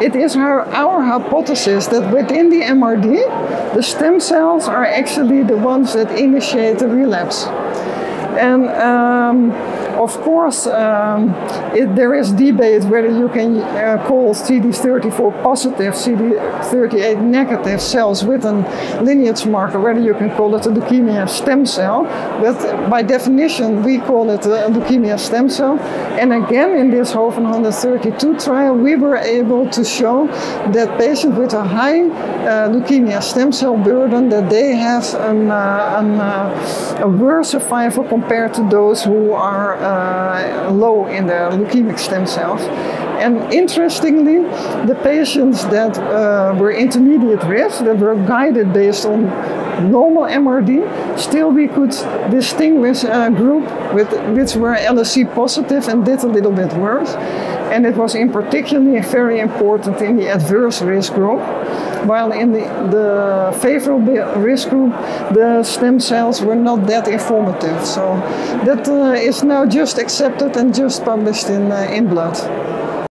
It is our hypothesis that within the MRD, the stem cells are actually the ones that initiate the relapse. And of course, there is debate whether you can call CD34 positive, CD38 negative cells with a lineage marker, whether you can call it a leukemia stem cell. But by definition, we call it a leukemia stem cell. And again, in this HOVON-132 trial, we were able to show that patients with a high leukemia stem cell burden, that they have a worse survival compared to those who are low in the leukemic stem cells. And interestingly, the patients that were intermediate risk, that were guided based on normal MRD, still we could distinguish a group which were LSC positive and did a little bit worse. And it was in particular very important in the adverse risk group, while in the favorable risk group, the stem cells were not that informative. So that is now just accepted and just published in Blood.